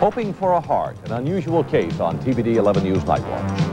Hoping for a heart, an unusual case on TVD 11 News Nightwatch.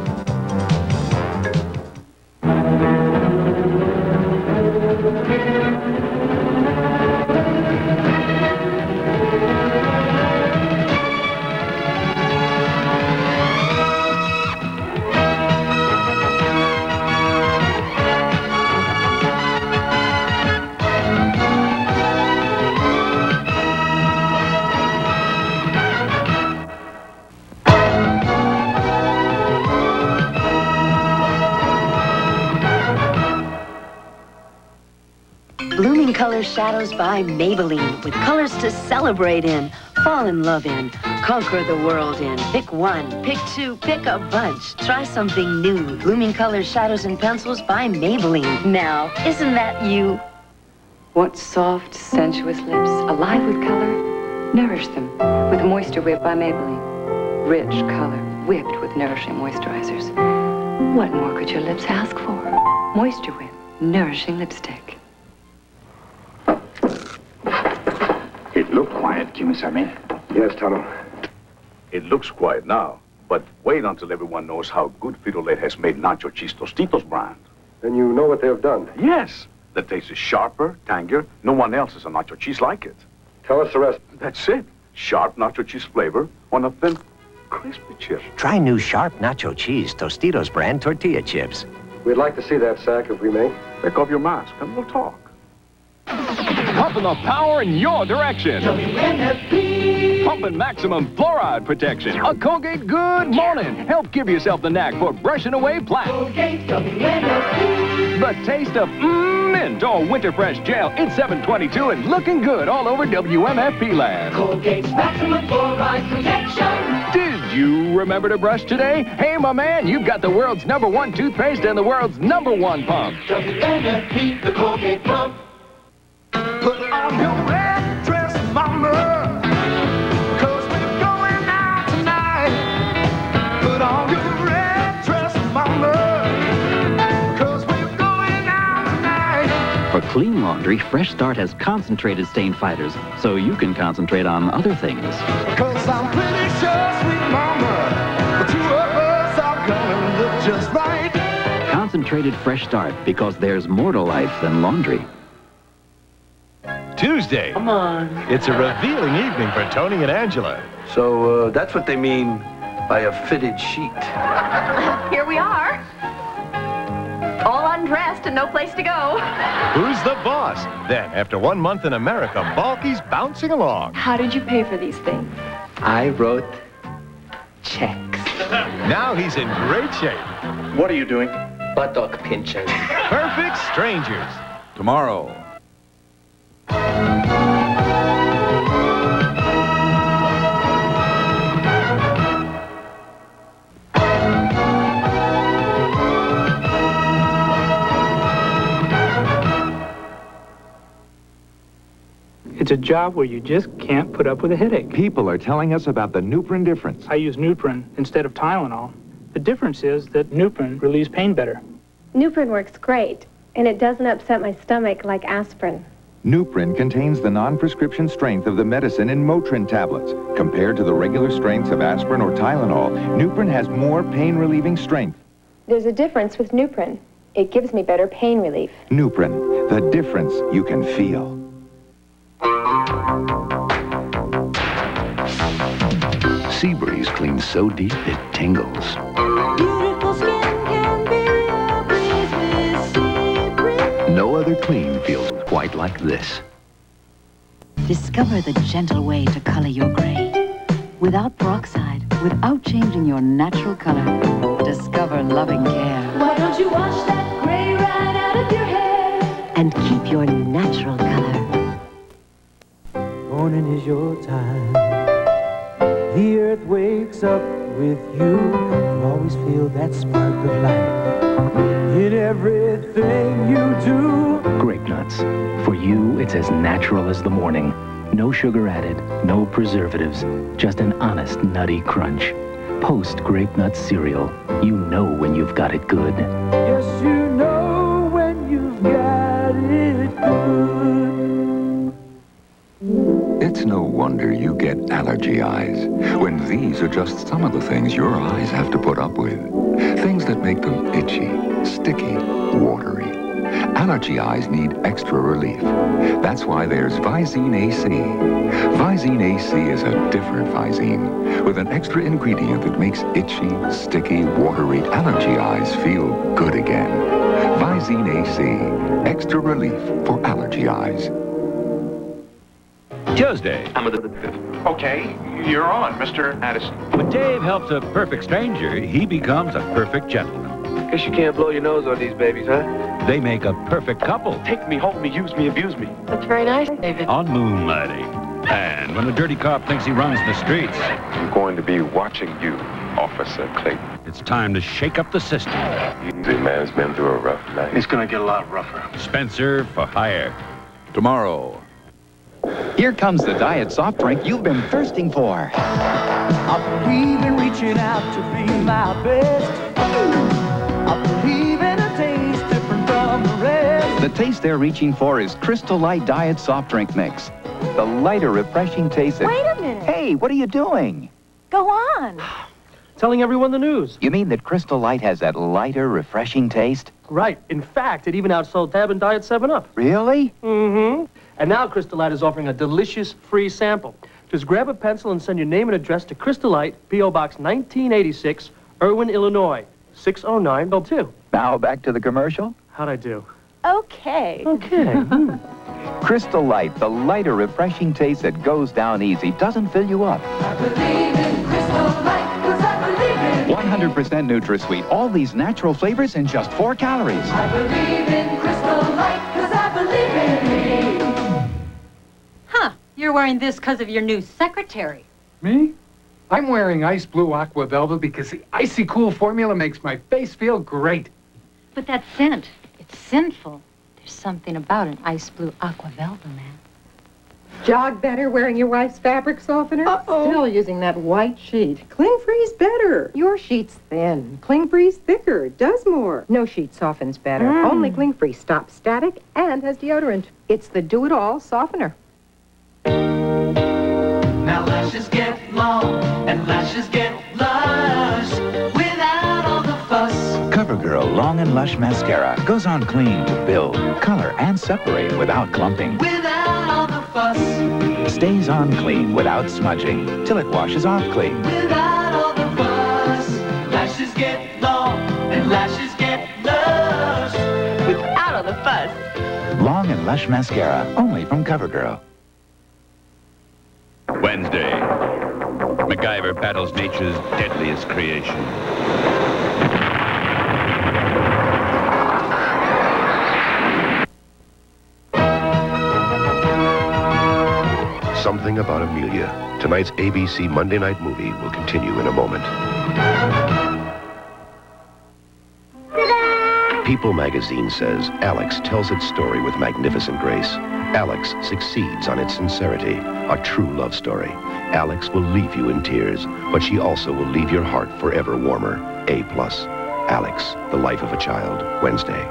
Shadows by Maybelline, with colors to celebrate in, fall in love in, conquer the world in. Pick one, pick two, pick a bunch. Try something new. Blooming Colors, Shadows, and Pencils by Maybelline. Now, isn't that you? Want soft, sensuous lips, alive with color? Nourish them with Moisture Whip by Maybelline. Rich color, whipped with nourishing moisturizers. What more could your lips ask for? Moisture Whip, nourishing lipstick. It looked quiet, Kimisami. Yes, Tano. It looks quiet now, but wait until everyone knows how good Frito-Lay has made Nacho Cheese Tostitos brand. Then you know what they have done. Yes. The taste is sharper, tangier. No one else has a nacho cheese like it. Tell us the rest. That's it. Sharp nacho cheese flavor on a thin, crispy chip. Try new sharp Nacho Cheese Tostitos brand tortilla chips. We'd like to see that sack, if we may. Take off your mask and we'll talk. Pumping the power in your direction. WMFP. Pumping maximum fluoride protection. A Colgate Good Morning. Help give yourself the knack for brushing away plaque. Colgate WMFP. The taste of mint or Winterfresh gel. It's 722 and looking good all over WMFP land. Colgate's maximum fluoride protection. Did you remember to brush today? Hey, my man, you've got the world's #1 toothpaste and the world's #1 pump. WMFP, the Colgate pump. Put on your red dress, mama, 'cause we're going out tonight. Put on your red dress, mama, 'cause we're going out tonight. For clean laundry, Fresh Start has concentrated stain fighters, so you can concentrate on other things. 'Cause I'm pretty sure, sweet mama, the two of us are gonna look just right. Concentrated Fresh Start, because there's more to life than laundry. Tuesday. Come on. It's a revealing evening for Tony and Angela. So, that's what they mean by a fitted sheet. Here we are. All undressed and no place to go. Who's the boss? Then, after 1 month in America, Balky's bouncing along. How did you pay for these things? I wrote checks. Now he's in great shape. What are you doing? Buttock pinching. Perfect strangers. Tomorrow. It's a job where you just can't put up with a headache. People are telling us about the Nuprin difference. I use Nuprin instead of Tylenol. The difference is that Nuprin relieves pain better. Nuprin works great, and it doesn't upset my stomach like aspirin. Nuprin contains the non-prescription strength of the medicine in Motrin tablets. Compared to the regular strengths of aspirin or Tylenol, Nuprin has more pain-relieving strength. There's a difference with Nuprin. It gives me better pain relief. Nuprin, the difference you can feel. Sea Breeze cleans so deep it tingles. Beautiful skin can be a breeze with Sea Breeze. No other clean feels quite like this. Discover the gentle way to color your gray. Without peroxide, without changing your natural color. Discover loving care. Why don't you wash that gray right out of your hair? And keep your natural color. Morning is your time. The earth wakes up with you. You always feel that spark of light in everything you do. Grape Nuts. For you, it's as natural as the morning. No sugar added, no preservatives, just an honest, nutty crunch. Post Grape Nuts cereal. You know when you've got it good. Yes, you know when you've got it good. It's no wonder you get allergy eyes, when these are just some of the things your eyes have to put up with. Things that make them itchy, sticky, watery. Allergy eyes need extra relief. That's why there's Visine AC. Visine AC is a different Visine, with an extra ingredient that makes itchy, sticky, watery allergy eyes feel good again. Visine AC, extra relief for allergy eyes. Tuesday. Okay, you're on, Mr. Addison. When Dave helps a perfect stranger, he becomes a perfect gentleman. Guess you can't blow your nose on these babies, huh? They make a perfect couple. Take me, hold me, use me, abuse me. That's very nice, David. On moonlighting. And when the dirty cop thinks he runs the streets. I'm going to be watching you, Officer Clayton. It's time to shake up the system. The man's been through a rough night. He's going to get a lot rougher. Spencer for Hire. Tomorrow. Here comes the diet soft drink you've been thirsting for. I believe in reaching out to be my best. I believe in a taste different from the rest. The taste they're reaching for is Crystal Light Diet Soft Drink Mix. The lighter, refreshing taste. Wait a minute. Hey, what are you doing? Go on. Telling everyone the news. You mean that Crystal Light has that lighter, refreshing taste? Right. In fact, it even outsold Tab and Diet 7-Up. Really? Mm-hmm. And now Crystal Light is offering a delicious free sample. Just grab a pencil and send your name and address to Crystal Light, P.O. Box 1986, Irwin, Illinois, 60902. Now back to the commercial. How'd I do? Okay. Okay. Crystal Light, the lighter, refreshing taste that goes down easy, doesn't fill you up. I believe in Crystal Light, 'cause I believe in 100% NutraSweet. All these natural flavors in just 4 calories. I believe in Crystal Light, 'cause I believe in me. You're wearing this because of your new secretary. Me? I'm wearing Ice Blue Aqua Velva because the icy cool formula makes my face feel great. But that scent, it's sinful. There's something about an Ice Blue Aqua Velva, man. Jog better wearing your wife's fabric softener? Uh-oh. Still using that white sheet. Cling Free's better. Your sheet's thin. Cling Free's thicker. Does more. No sheet softens better. Only Cling Free stops static and has deodorant. It's the do-it-all softener. Now let's just get long and let's just get lush without all the fuss. CoverGirl Long and Lush Mascara goes on clean to build, color, and separate without clumping. Without all the fuss. Stays on clean without smudging till it washes off clean. Without all the fuss. Lashes get long and lashes get lush without all the fuss. Long and Lush Mascara only from CoverGirl. Wednesday, MacGyver battles nature's deadliest creation. Something About Amelia. Tonight's ABC Monday Night Movie will continue in a moment. People magazine says Alex tells its story with magnificent grace. Alex succeeds on its sincerity, a true love story. Alex will leave you in tears, but she also will leave your heart forever warmer. A+. Alex, The Life of a Child, Wednesday.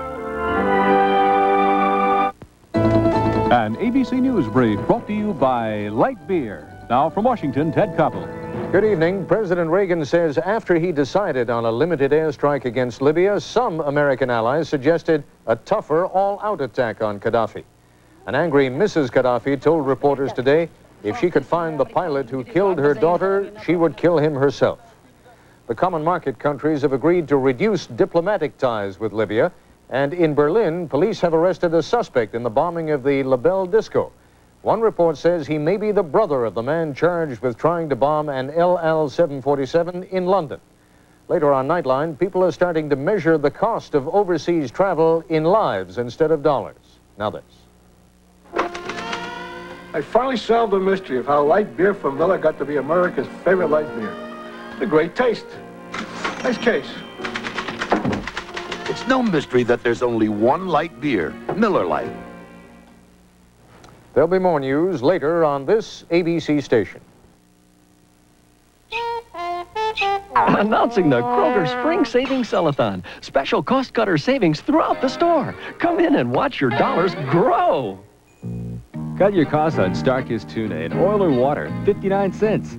An ABC News brief brought to you by Light Beer. Now from Washington, Ted Koppel. Good evening. President Reagan says after he decided on a limited airstrike against Libya, some American allies suggested a tougher all-out attack on Gaddafi. An angry Mrs. Gaddafi told reporters today if she could find the pilot who killed her daughter, she would kill him herself. The common market countries have agreed to reduce diplomatic ties with Libya, and in Berlin, police have arrested a suspect in the bombing of the La Belle Disco. One report says he may be the brother of the man charged with trying to bomb an LL-747 in London. Later on Nightline, people are starting to measure the cost of overseas travel in lives instead of dollars. Now this. I finally solved the mystery of how light beer from Miller got to be America's favorite light beer. It's a great taste. Nice case. It's no mystery that there's only one light beer, Miller Lite. There'll be more news later on this ABC station. Announcing the Kroger Spring Savings Sell-a-thon. Special cost-cutter savings throughout the store. Come in and watch your dollars grow. Cut your costs on Starkist tuna in oil or water, 59 cents.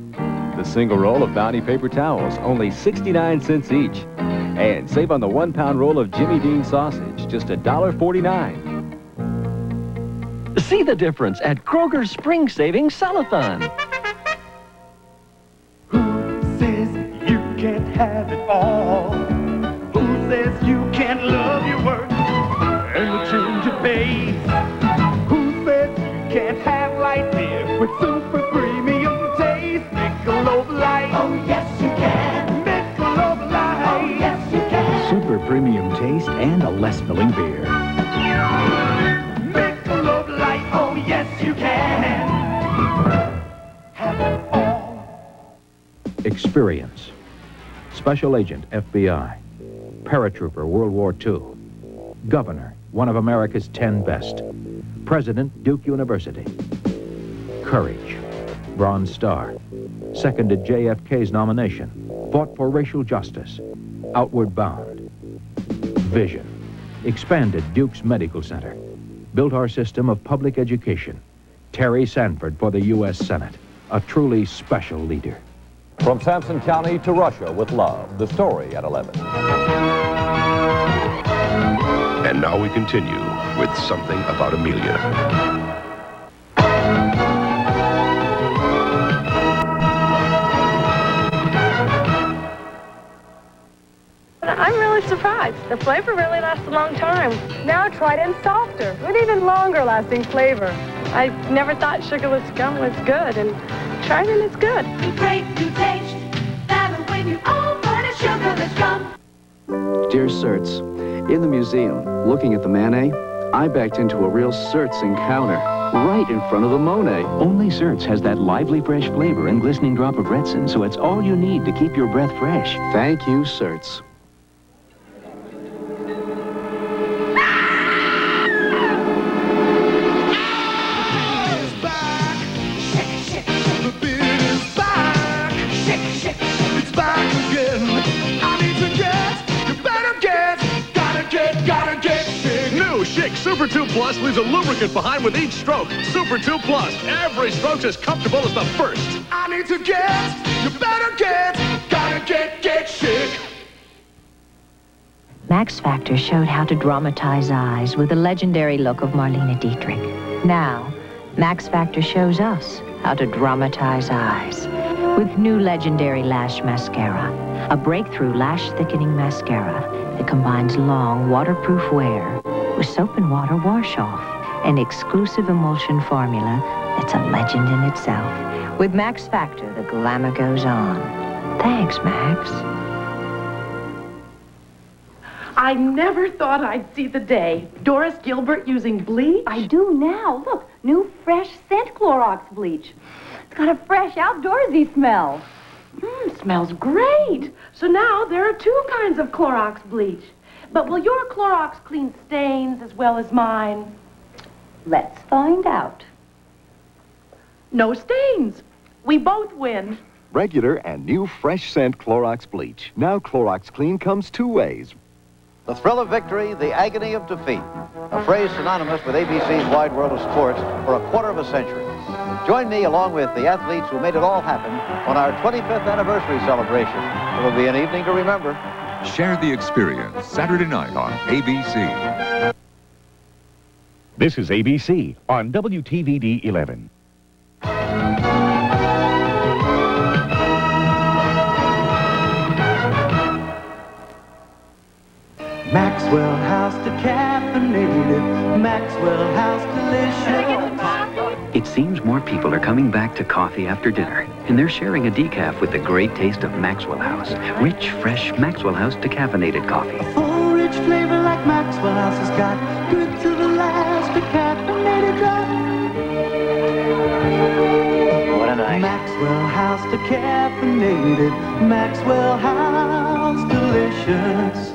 The single roll of Bounty paper towels, only 69 cents each. And save on the 1-pound roll of Jimmy Dean sausage, just $1.49. See the difference at Kroger's Spring Savings Sell-a-thon. Who says you can't have it all? Who says you can't love your work and the change you pay? Who says you can't have light beer with super premium taste? Michelob Light. Oh, yes, you can. Michelob Light. Oh, yes, you can. Super premium taste and a less filling beer. Michelob Light. Oh, yes, you can. Have it all. Experience. Special Agent FBI. Paratrooper World War II, Governor, one of America's 10 best, President, Duke University. Courage, Bronze Star, seconded JFK's nomination, fought for racial justice, outward bound. Vision, expanded Duke's Medical Center, built our system of public education. Terry Sanford for the U.S. Senate, a truly special leader. From Sampson County to Russia with love, the story at 11. And now we continue with Something About Amelia. I'm really surprised. The flavor really lasts a long time. Now tried and softer with even longer lasting flavor. I never thought sugarless gum was good, and tried and it's good. Be great to taste, better when you own a sugarless gum. Dear Certs, in the museum, looking at the Manet, I backed into a real Certs encounter, right in front of the Monet. Only Certs has that lively, fresh flavor and glistening drop of retsin, so it's all you need to keep your breath fresh. Thank you, Certs. Super 2 Plus leaves a lubricant behind with each stroke. Super 2 Plus. Every stroke's as comfortable as the first. I need to get, you better get, gotta get sick. Max Factor showed how to dramatize eyes with the legendary look of Marlene Dietrich. Now, Max Factor shows us how to dramatize eyes with new legendary lash mascara, a breakthrough lash thickening mascara that combines long, waterproof wear with soap and water wash-off, an exclusive emulsion formula that's a legend in itself. With Max Factor, the glamour goes on. Thanks, Max. I never thought I'd see the day. Doris Gilbert using bleach? I do now. Look, new fresh scent Clorox bleach. It's got a fresh, outdoorsy smell. Mmm, smells great. So now there are two kinds of Clorox bleach. But will your Clorox clean stains as well as mine? Let's find out. No stains. We both win. Regular and new fresh scent Clorox bleach. Now Clorox Clean comes two ways. The thrill of victory, the agony of defeat. A phrase synonymous with ABC's Wide World of Sports for a quarter of a century. Join me along with the athletes who made it all happen on our 25th anniversary celebration. It will be an evening to remember. Share the experience Saturday night on ABC. This is ABC on WTVD 11. Maxwell House decaffeinated. Maxwell House delicious. It seems more people are coming back to coffee after dinner, and they're sharing a decaf with the great taste of Maxwell House. Rich, fresh Maxwell House decaffeinated coffee. A full, rich flavor like Maxwell House has got. Good to the last decaffeinated drop. What a night. Maxwell House decaffeinated. Maxwell House delicious.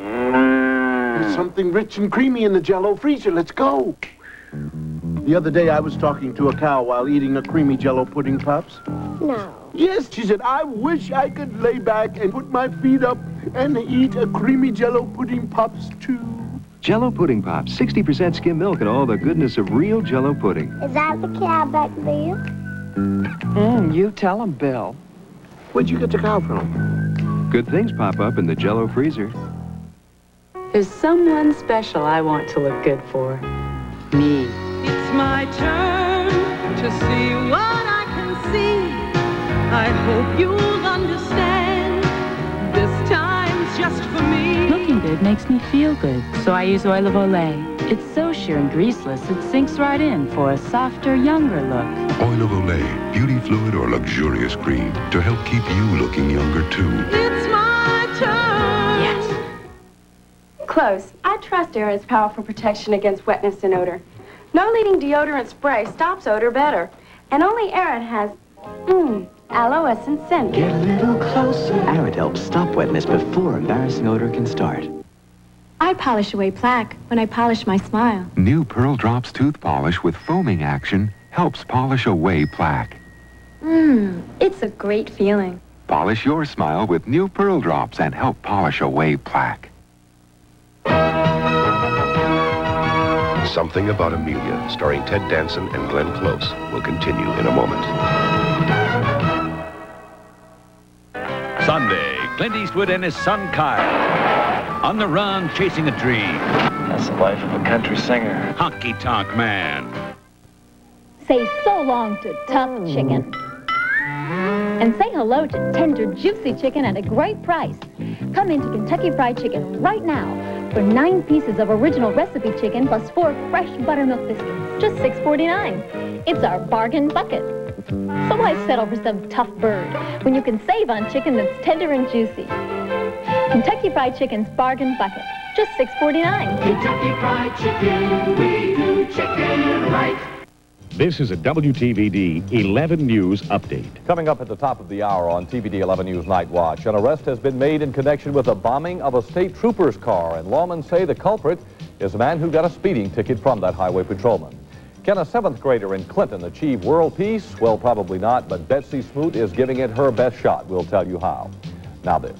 There's something rich and creamy in the Jell-O freezer. Let's go. The other day, I was talking to a cow while eating a creamy Jell-O pudding, Pops. No. Yes, she said, I wish I could lay back and put my feet up and eat a creamy Jell-O pudding, Pops, too. Jell-O Pudding Pops, 60% skim milk and all the goodness of real Jell-O pudding. Is that the cow back there? You tell him, Bill. Where'd you get the cow from? Good things pop up in the Jell-O freezer. There's someone special I want to look good for. Me. It's my turn to see what I can see. I hope you'll understand. This time's just for me. Looking good makes me feel good, so I use Oil of Olay. It's so sheer and greaseless, it sinks right in for a softer, younger look. Oil of Olay, beauty fluid or luxurious cream to help keep you looking younger too. It's my turn. Yes. Close. I trust Arid's powerful protection against wetness and odor. No leading deodorant spray stops odor better. And only Arid has, aloe essence scent. Get a little closer. Arid helps stop wetness before embarrassing odor can start. I polish away plaque when I polish my smile. New Pearl Drops tooth polish with foaming action helps polish away plaque. It's a great feeling. Polish your smile with new Pearl Drops and help polish away plaque. Something About Amelia, starring Ted Danson and Glenn Close, will continue in a moment. Sunday, Clint Eastwood and his son Kyle, on the run chasing a dream. That's the life of a country singer. Honky Tonk Man. Say so long to tough chicken. And say hello to tender, juicy chicken at a great price. Come into Kentucky Fried Chicken right now for 9 pieces of original recipe chicken plus 4 fresh buttermilk biscuits, just $6.49. It's our bargain bucket. So why settle for some tough bird when you can save on chicken that's tender and juicy? Kentucky Fried Chicken's bargain bucket, just $6.49. Kentucky Fried Chicken, we do chicken right. This is a WTVD 11 News update. Coming up at the top of the hour on TVD 11 News Nightwatch, an arrest has been made in connection with a bombing of a state trooper's car, and lawmen say the culprit is a man who got a speeding ticket from that highway patrolman. Can a 7th grader in Clinton achieve world peace? Well, probably not, but Betsy Smoot is giving it her best shot. We'll tell you how. Now this.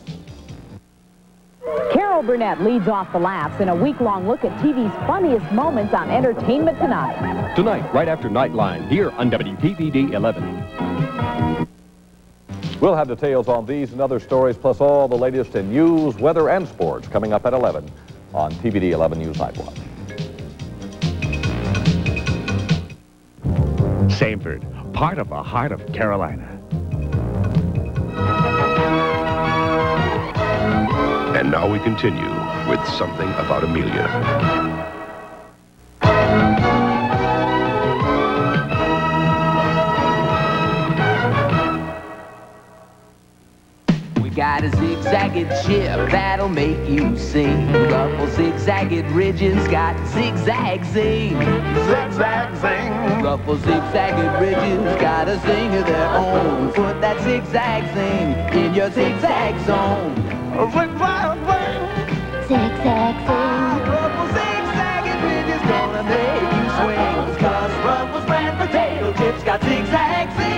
Carol Burnett leads off the laps in a week-long look at TV's funniest moments on Entertainment Tonight. Tonight, right after Nightline, here on WTVD 11. We'll have details on these and other stories, plus all the latest in news, weather, and sports coming up at 11 on TVD 11 News Nightwatch. Sanford, part of the heart of Carolina. And now we continue with Something About Amelia. We got a zigzagged chip that'll make you sing. Ruffles zigzagged ridges got zigzag zing. Zigzag zing. Ruffles zigzagged ridges got a zing of their own. Put that zigzag zing in your zigzag zone. Zigzag swing. Ruffles zigzagging ridges gonna make you swing. Cause Ruffles brand potato chips got zigzag zing.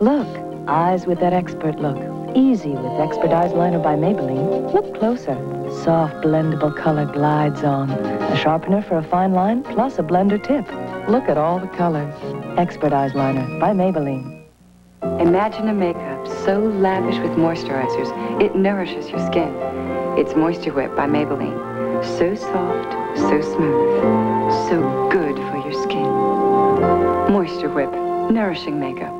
Look, eyes with that expert look. Easy with Expert Eyes Liner by Maybelline. Look closer. Soft, blendable color glides on. A sharpener for a fine line, plus a blender tip. Look at all the colors. Expert Eyes Liner by Maybelline. Imagine a makeup so lavish with moisturizers, it nourishes your skin. It's Moisture Whip by Maybelline. So soft, so smooth, so good for your skin. Moisture Whip, nourishing makeup.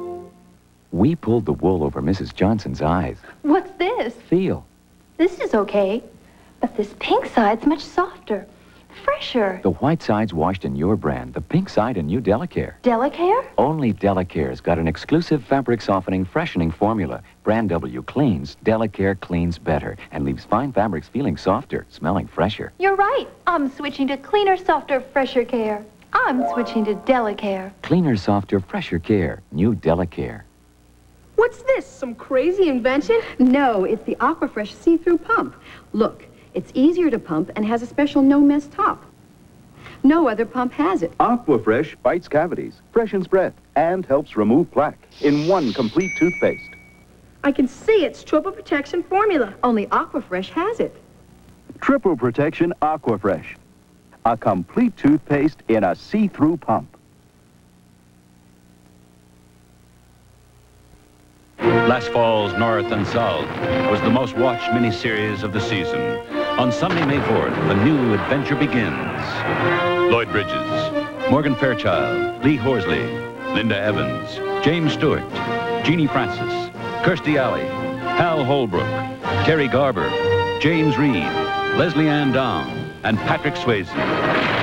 We pulled the wool over Mrs. Johnson's eyes. What's this? Feel. This is okay, but this pink side's much softer, fresher. The white side's washed in your brand, the pink side in new Delicare. Delicare? Only Delicare's got an exclusive fabric softening, freshening formula. Brand W cleans, Delicare cleans better, and leaves fine fabrics feeling softer, smelling fresher. You're right. I'm switching to cleaner, softer, fresher care. I'm switching to Delicare. Cleaner, softer, fresher care. New Delicare. What's this? Some crazy invention? No, it's the Aquafresh see-through pump. Look. It's easier to pump and has a special no-mess top. No other pump has it. Aquafresh fights cavities, freshens breath, and helps remove plaque in one complete toothpaste. I can see its triple protection formula. Only Aquafresh has it. Triple Protection Aquafresh. A complete toothpaste in a see-through pump. Last fall's North and South was the most watched miniseries of the season. On Sunday, May 4th, a new adventure begins. Lloyd Bridges, Morgan Fairchild, Lee Horsley, Linda Evans, James Stewart, Jeannie Francis, Kirstie Alley, Hal Holbrook, Terry Garber, James Reed, Leslie Ann Down, and Patrick Swayze.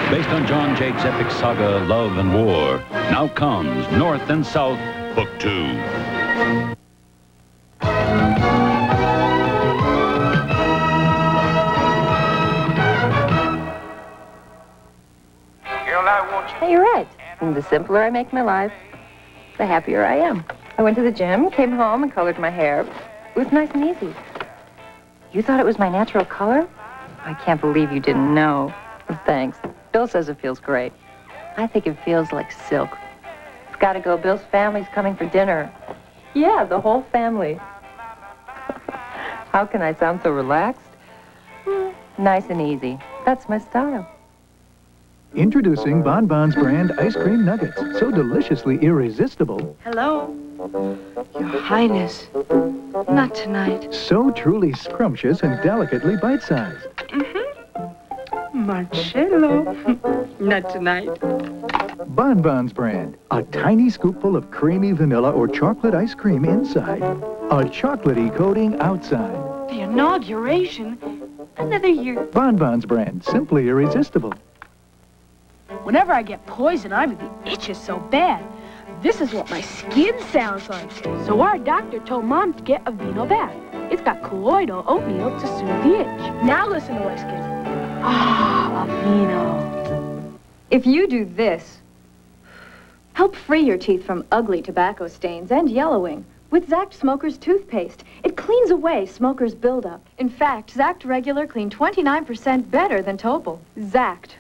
Based on John Jake's epic saga, Love and War, now comes North and South, Book 2. Hey, you're right. And the simpler I make my life, the happier I am. I went to the gym, came home, and colored my hair. It was nice and easy. You thought it was my natural color? I can't believe you didn't know. Thanks. Bill says it feels great. I think it feels like silk. It's got to go. Bill's family's coming for dinner. Yeah, the whole family. How can I sound so relaxed? Nice and easy. That's my style. Introducing Bon Bon's brand ice cream nuggets, so deliciously irresistible. Hello, Your Highness. Not tonight. So truly scrumptious and delicately bite-sized. Mm-hmm. Marcello. Not tonight. Bon Bon's brand, a tiny scoopful of creamy vanilla or chocolate ice cream inside, a chocolatey coating outside. The inauguration, another year. Bon Bon's brand, simply irresistible. Whenever I get poison, I mean, the itch is so bad. This is what my skin sounds like. So our doctor told Mom to get a Aveeno bath. It's got colloidal oatmeal to soothe the itch. Now listen to my skin. Ah, Aveeno. If you do this, help free your teeth from ugly tobacco stains and yellowing with Zact Smoker's toothpaste. It cleans away smoker's buildup. In fact, Zact Regular clean 29% better than Topol. Zact.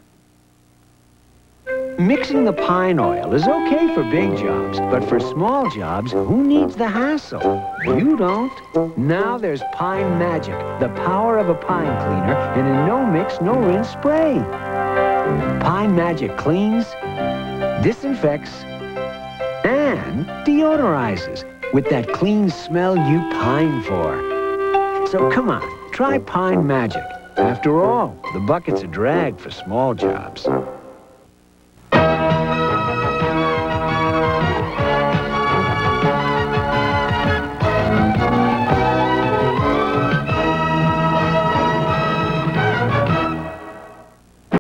Mixing the pine oil is okay for big jobs, but for small jobs, who needs the hassle? You don't. Now there's Pine Magic, the power of a pine cleaner, and a no-mix, no-rinse spray. Pine Magic cleans, disinfects, and deodorizes with that clean smell you pine for. So come on, try Pine Magic. After all, the bucket's a drag for small jobs.